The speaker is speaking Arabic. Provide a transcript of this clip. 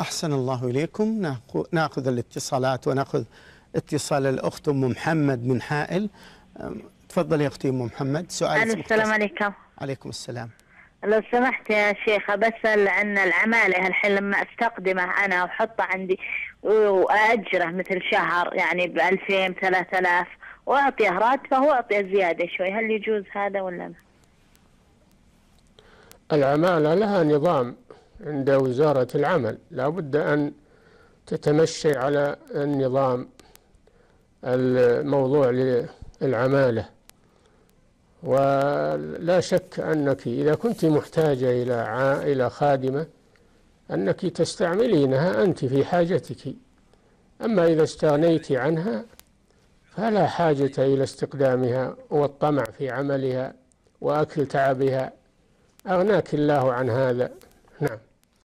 أحسن الله إليكم. نأخذ الاتصالات ونأخذ اتصال الأخت أم محمد من حائل. تفضل يا أختي أم محمد. سؤال. السلام عليكم. عليكم السلام. لو سمحت يا شيخة بسأل عن العمالة هالحين لما استقدمه أنا وحطه عندي وأجره مثل شهر يعني ب2000 3000 وأعطيه راتبه وأعطيه زيادة شوي، هل يجوز هذا ولا لا؟ العمالة لها نظام عند وزارة العمل، لابد أن تتمشي على النظام الموضوع للعمالة، ولا شك أنك إذا كنت محتاجة إلى خادمة أنك تستعملينها أنت في حاجتك، أما إذا استغنيت عنها فلا حاجة إلى استقدامها والطمع في عملها وأكل تعبها، أغناك الله عن هذا. نعم.